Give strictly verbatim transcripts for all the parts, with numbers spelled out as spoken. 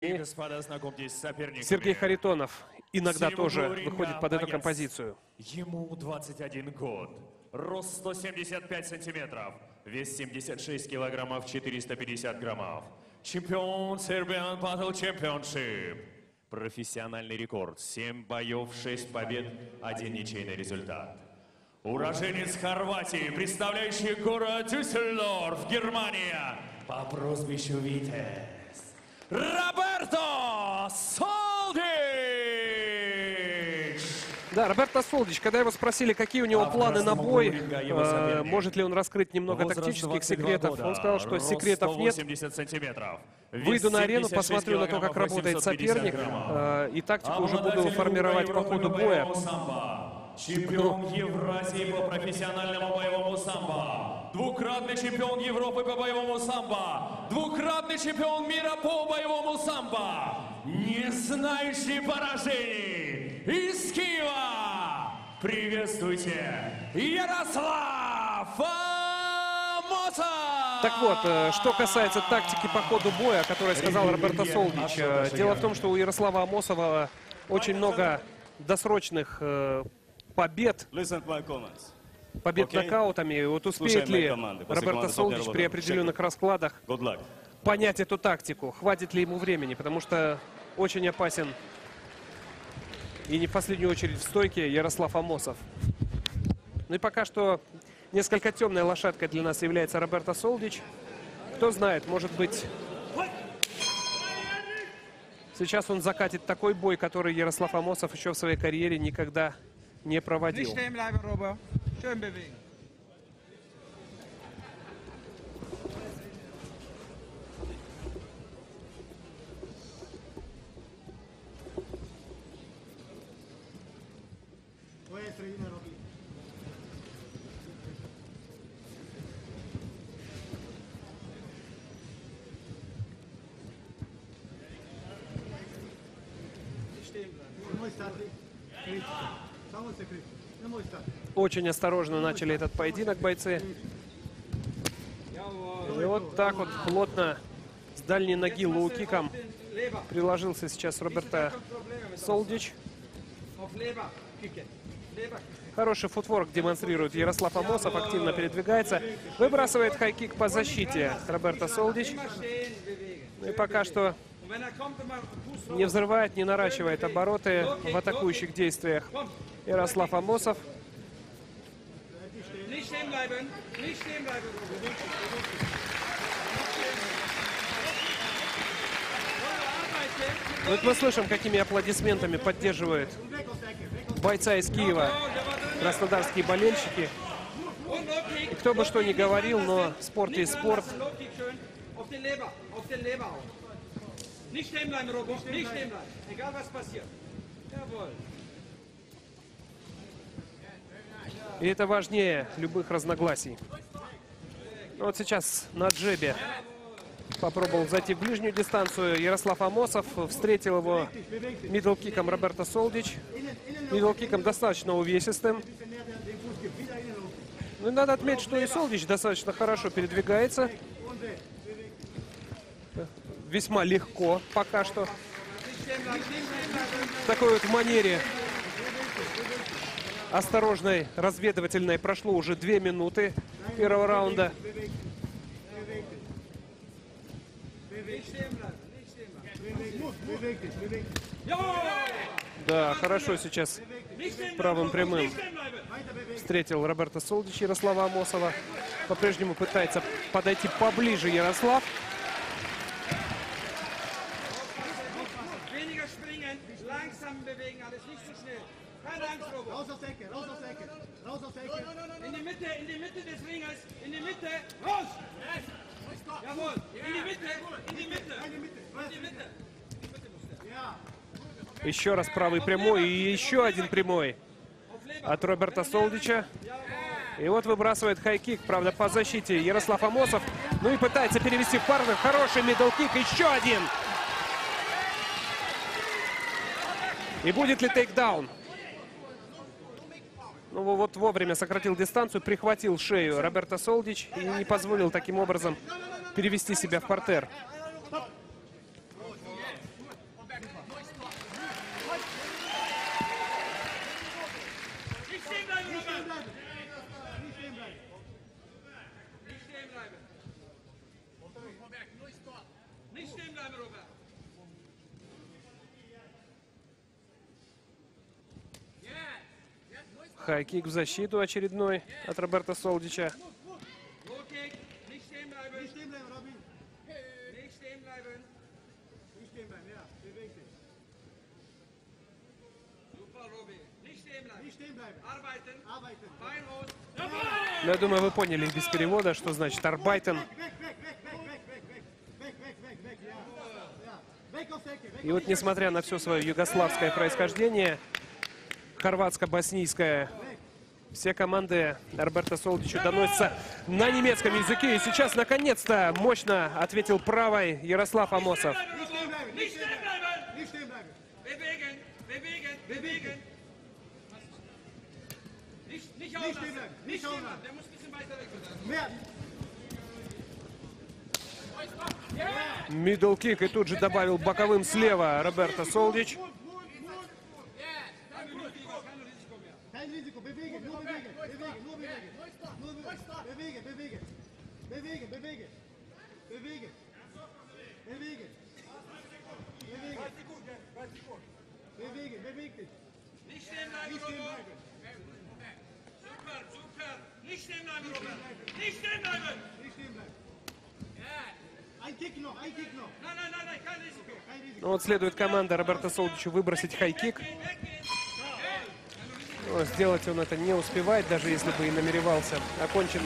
И, господа, знакомьтесь с соперниками. Сергей Харитонов иногда тоже выходит под эту композицию. Ему двадцать один год, рост сто семьдесят пять сантиметров, вес семьдесят шесть килограммов, четыреста пятьдесят граммов. Чемпион Serbian Battle Championship. Профессиональный рекорд. семь боев, шесть побед, один ничейный результат. Уроженец Хорватии, представляющий город Дюссельдорф, Германия, по прозвищу Витязь. Роберто Солдич! Да, Роберто Солдич, когда его спросили, какие у него а планы на бой, э, может ли он раскрыть немного тактических секретов, года, он сказал, что секретов нет. Выйду на арену, посмотрю на то, как работает соперник, э, и тактику а уже буду формировать по ходу боя. Чемпион ну. Евразии по профессиональному боевому самбо. Двукратный чемпион Европы по боевому самбо. Двукратный чемпион мира по боевому самбо. Не знающий поражений. Из Киева. Приветствуйте, Ярослав Амосов! Так вот, что касается тактики по ходу боя, о которой сказал Роберто Солдич. Дело в том, что у Ярослава Амосова очень много досрочных побед, побед нокаутами. Вот успеет ли Роберто Солдич при определенных раскладах понять эту тактику? Хватит ли ему времени? Потому что очень опасен и не в последнюю очередь в стойке Ярослав Амосов. Ну и пока что несколько темная лошадка для нас является Роберто Солдич. Кто знает, может быть, сейчас он закатит такой бой, который Ярослав Амосов еще в своей карьере никогда не не проводил. Очень осторожно начали этот поединок бойцы. И вот так вот плотно с дальней ноги лоу-киком приложился сейчас Роберто Солдич. Хороший футворк демонстрирует Ярослав Амосов, активно передвигается. Выбрасывает хайкик по защите Роберто Солдич. И пока что не взрывает, не наращивает обороты в атакующих действиях Ярослав Амосов. Вот мы слышим, какими аплодисментами поддерживают бойца из Киева краснодарские болельщики. И кто бы что ни говорил, но спорт и спорт. И это важнее любых разногласий. Вот сейчас на джебе попробовал зайти в ближнюю дистанцию Ярослав Амосов. Встретил его мидл-киком Роберто Солдич. Мидл-киком достаточно увесистым. Ну, надо отметить, что и Солдич достаточно хорошо передвигается. Весьма легко пока что. В такой вот манере осторожной, разведывательной прошло уже две минуты первого раунда. Да, хорошо сейчас правым прямым встретил Роберто Солдич Ярослава Амосова. По-прежнему пытается подойти поближе Ярослав. Еще раз правый прямой и еще один прямой от Роберта Солдича. И вот выбрасывает хайкик, правда, по защите Ярослав Амосов. Ну и пытается перевести в парную. Хороший мидл-кик, еще один. И будет ли тейкдаун? Ну вот вовремя сократил дистанцию, прихватил шею Роберто Солдич и не позволил таким образом перевести себя в партер. Хайкик в защиту очередной от Роберто Солдича. Но я думаю, вы поняли без перевода, что значит «арбайтен». И вот, несмотря на все свое югославское происхождение, хорватско-боснийское, все команды Роберто Солдичу доносятся на немецком языке. И сейчас, наконец-то, мощно ответил правой Ярослав Амосов. Мидл-кик и тут же добавил боковым слева Роберто Солдич. Ну вот следует команда Роберто Солдичу выбросить хайкик. Но сделать он это не успевает, даже если бы и намеревался. Окончен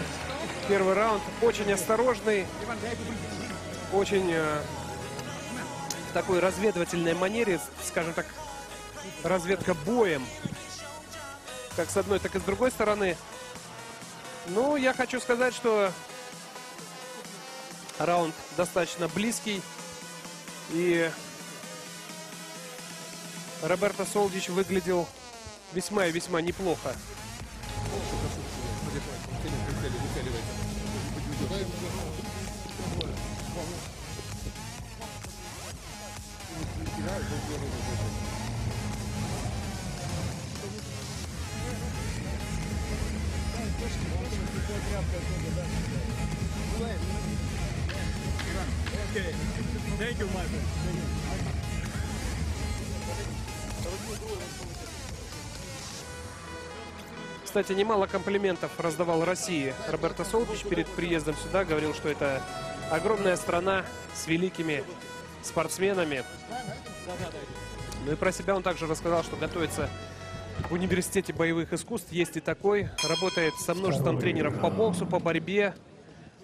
первый раунд. Очень осторожный, очень э, в такой разведывательной манере, скажем так, разведка боем. Как с одной, так и с другой стороны. Ну, я хочу сказать, что раунд достаточно близкий. И Роберто Солдич выглядел весьма и весьма неплохо. Кстати, немало комплиментов раздавал России Роберто Солдич перед приездом сюда. Говорил, что это огромная страна с великими спортсменами. Ну и про себя он также рассказал, что готовится в университете боевых искусств. Есть и такой. Работает со множеством тренеров по боксу, по борьбе,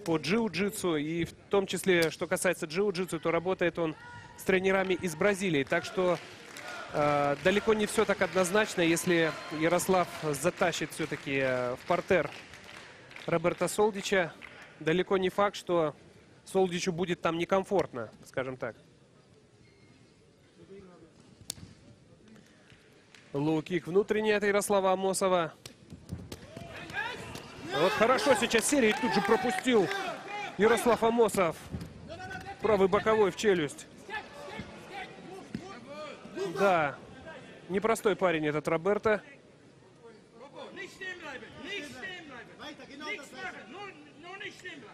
по джиу-джитсу. И в том числе, что касается джиу-джитсу, то работает он с тренерами из Бразилии. Так что э, далеко не все так однозначно. Если Ярослав затащит все-таки в партер Роберто Солдича, далеко не факт, что Солдичу будет там некомфортно, скажем так. Лоу-кик внутренний от Ярослава Амосова. Вот хорошо сейчас серии тут же пропустил Ярослав Амосов. Правый боковой в челюсть. Да, непростой парень этот Роберто.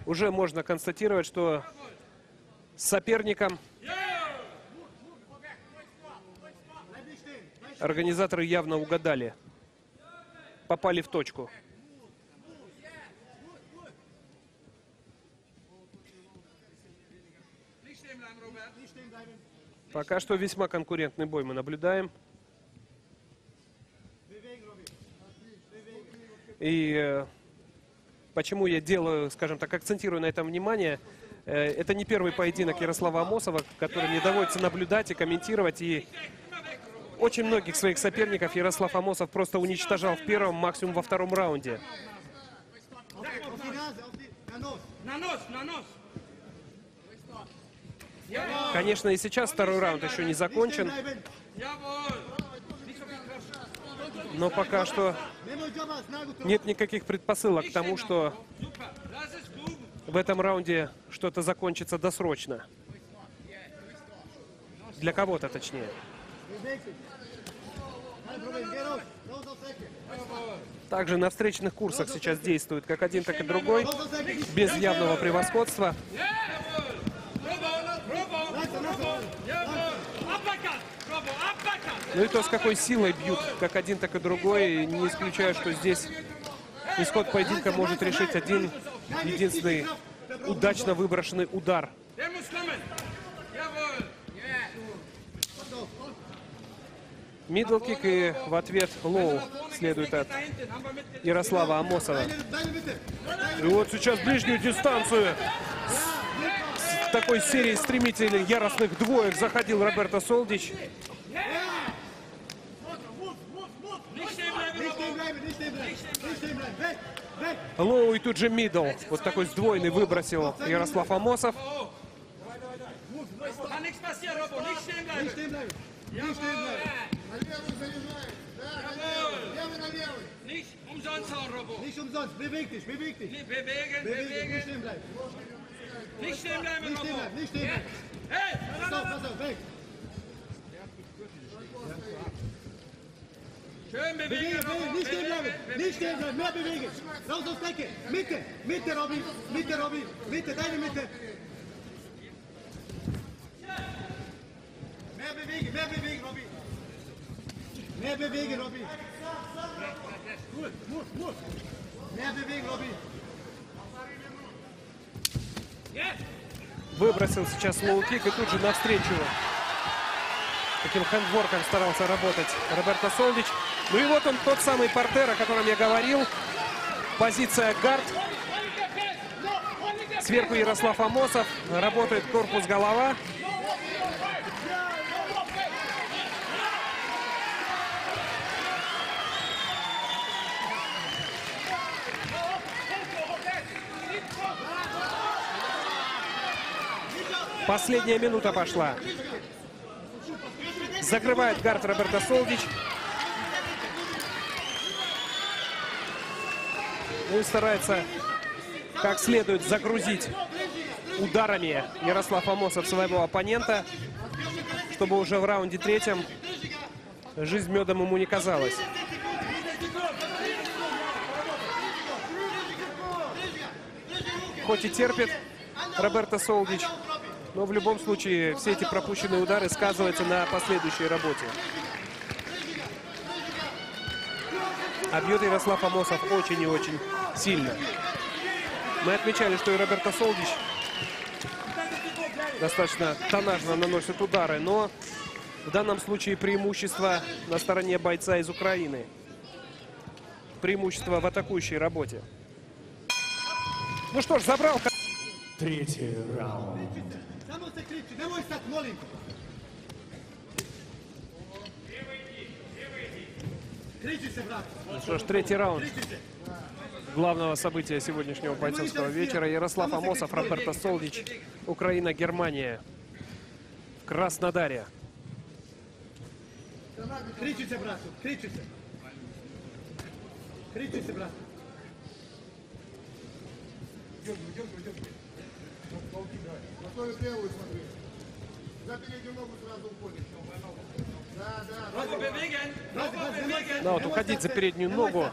Уже можно констатировать, что с соперником организаторы явно угадали. Попали в точку. Пока что весьма конкурентный бой мы наблюдаем. И почему я делаю, скажем так, акцентирую на этом внимание, это не первый поединок Ярослава Амосова, который мне доводится наблюдать и комментировать. И очень многих своих соперников Ярослав Амосов просто уничтожал в первом, максимум во втором раунде. Конечно, и сейчас второй раунд еще не закончен. Но пока что нет никаких предпосылок к тому, что в этом раунде что-то закончится досрочно. Для кого-то, точнее. Также на встречных курсах сейчас действуют как один, так и другой, без явного превосходства. Ну и то, с какой силой бьют как один, так и другой. Не исключаю, что здесь исход поединка может решить один единственный удачно выброшенный удар. Мидл-кик и в ответ лоу следует от Ярослава Амосова. И вот сейчас ближнюю дистанцию в такой серии стремительных яростных двоек заходил Роберто Солдич. Лоу и тут же мидл. Вот такой сдвоенный выбросил Ярослав Амосов. Mehr bewegen, Robby. Gut, muss, muss. Mehr bewegen, Robby. Выбросил сейчас лоу-кик и тут же навстречу. Таким хэндворком старался работать Роберто Солдич. Ну и вот он, тот самый партер, о котором я говорил. Позиция гард. Сверху Ярослав Амосов. Работает корпус-голова. Последняя минута пошла. Закрывает гард Роберто Солдич. Ну и старается как следует загрузить ударами Ярослав Амосов своего оппонента, чтобы уже в раунде третьем жизнь медом ему не казалась. Хоть и терпит Роберто Солдич, но в любом случае все эти пропущенные удары сказываются на последующей работе. А бьет Ярослав Амосов очень и очень сильно. Мы отмечали, что и Роберто Солдич достаточно тоннажно наносит удары, но в данном случае преимущество на стороне бойца из Украины. Преимущество в атакующей работе. Ну что ж, забрал... Третий раунд. Ну что ж, третий раунд главного события сегодняшнего бойцовского вечера. Ярослав Амосов, Роберто Солдич, Украина, Германия. В Краснодаре. Кричите, брат, кричите. Кричите, брат. Идем, идем, идем. Готовим левую, смотри. За переднюю ногу сразу уходишь. Да, да. Да, вот уходить за переднюю ногу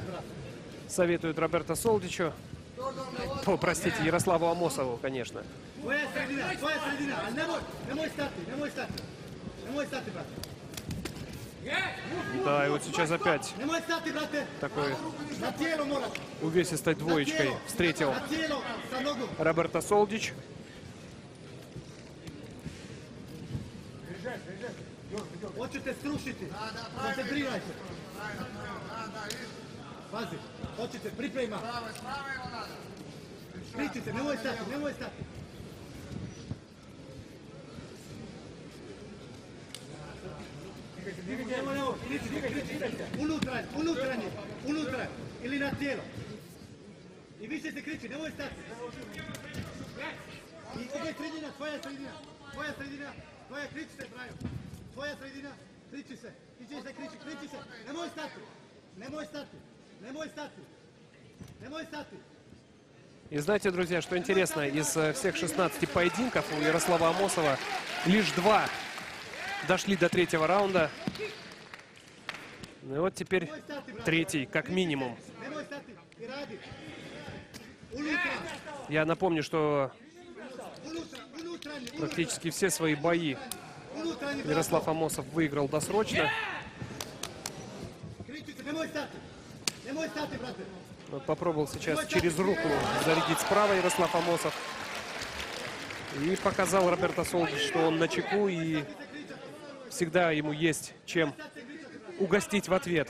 советуют Роберто Солдичу. О, простите, Ярославу Амосову, конечно. Твоя середина, твоя середина. Не мой старт, не мой старт. Не мой старт, брат. Да, и вот сейчас опять такой увесистой двоечкой встретил Роберто Солдич. Хочете струшите? Концентрируйтесь. Пази, хочете, припрема. Причите, не мой стати, не мой стати. И знаете, друзья, что интересно, из всех шестнадцати поединков у Ярослава Амосова лишь два дошли до третьего раунда. Ну и вот теперь третий, как минимум. Я напомню, что практически все свои бои Ярослав Амосов выиграл досрочно. Вот попробовал сейчас через руку зарядить справа Ярослав Амосов. И показал Роберто Солдич, что он на чеку и всегда ему есть чем угостить в ответ.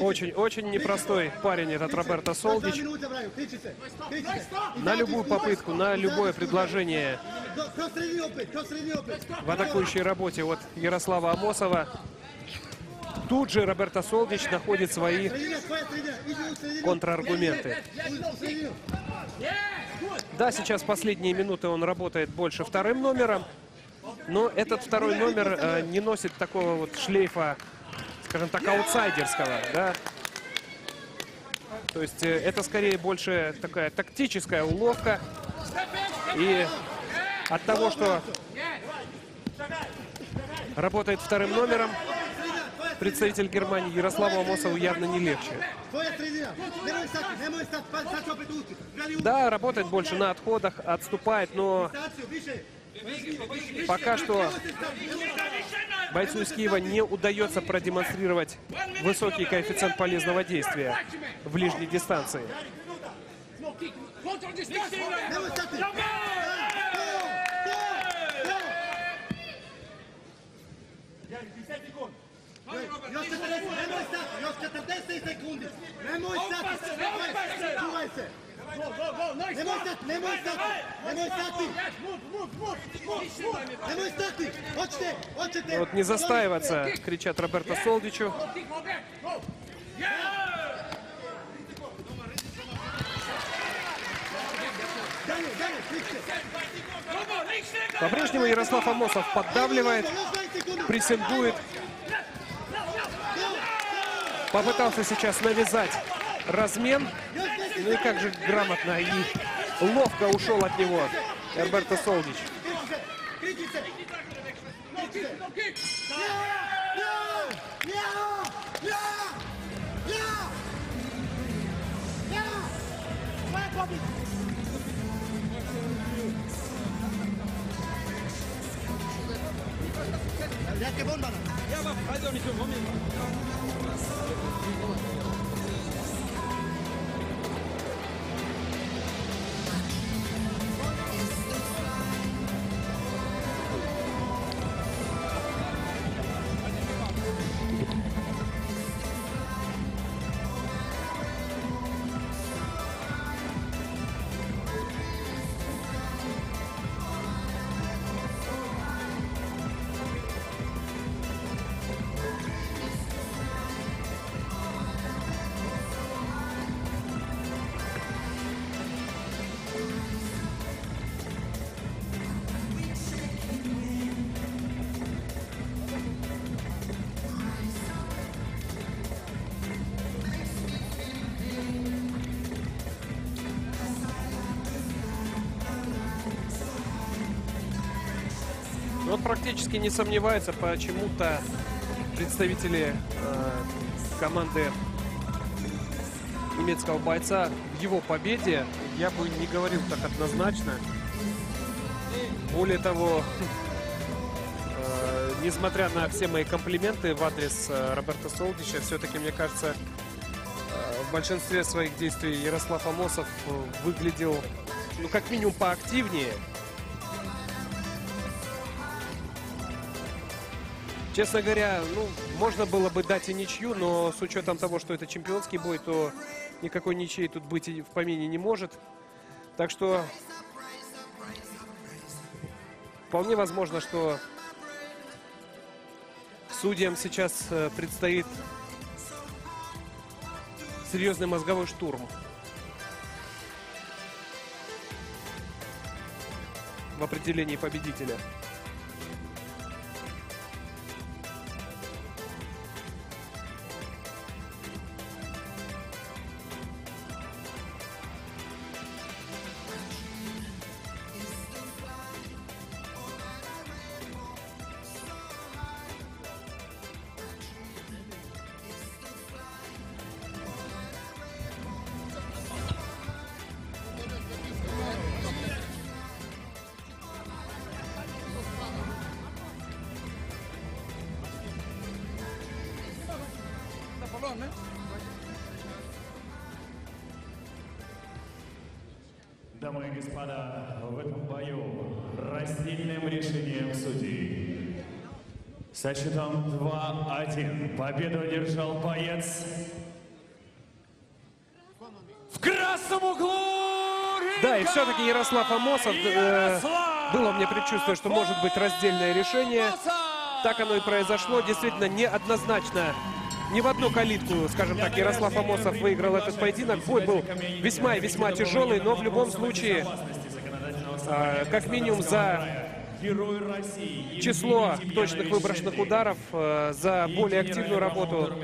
Очень, очень непростой парень этот Роберто Солдич. На любую попытку, на любое предложение в атакующей работе от Ярослава Амосова тут же Роберто Солдич находит свои контраргументы. Да, сейчас последние минуты он работает больше вторым номером, но этот второй номер э, не носит такого вот шлейфа, скажем так, аутсайдерского, да. То есть э, это скорее больше такая тактическая уловка. И от того, что работает вторым номером, представитель Германии Ярославу Амосову явно не легче. Да, работает больше на отходах, отступает, но пока что бойцу из Киева не удается продемонстрировать высокий коэффициент полезного действия в ближней дистанции. Вот не застаиваться, кричат Роберто Солдичу. По-прежнему Ярослав Амосов поддавливает, прессингует. Попытался сейчас навязать размен. Ну и как же грамотно и ловко ушел от него Роберто Солдич. Вот практически не сомневаются почему-то представители э, команды немецкого бойца в его победе. Я бы не говорил так однозначно. Более того, э, несмотря на все мои комплименты в адрес э, Роберто Солдича, все-таки, мне кажется, э, в большинстве своих действий Ярослав Амосов выглядел, ну, как минимум, поактивнее. Честно говоря, ну, можно было бы дать и ничью, но с учетом того, что это чемпионский бой, то никакой ничьей тут быть и в помине не может. Так что вполне возможно, что судьям сейчас предстоит серьезный мозговой штурм. в определении победителя. Дамы и господа, в этом бою раздельным решением судей со счетом два один победу одержал боец в красном углу. Да, и все-таки Ярослав Амосов. Ярослав! Было мне предчувствие, что может быть раздельное решение. Так оно и произошло. Действительно неоднозначно. Не в одну калитку, скажем так, Ярослав Амосов выиграл этот поединок. Бой был весьма и весьма тяжелый, но в любом случае, как минимум за число точных выброшенных ударов, за более активную работу,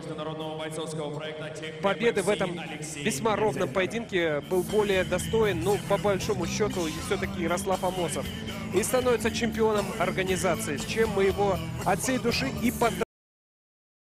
победы в этом весьма ровном поединке был более достоин, но по большому счету все-таки Ярослав Амосов. И становится чемпионом организации, с чем мы его от всей души и поздравляем.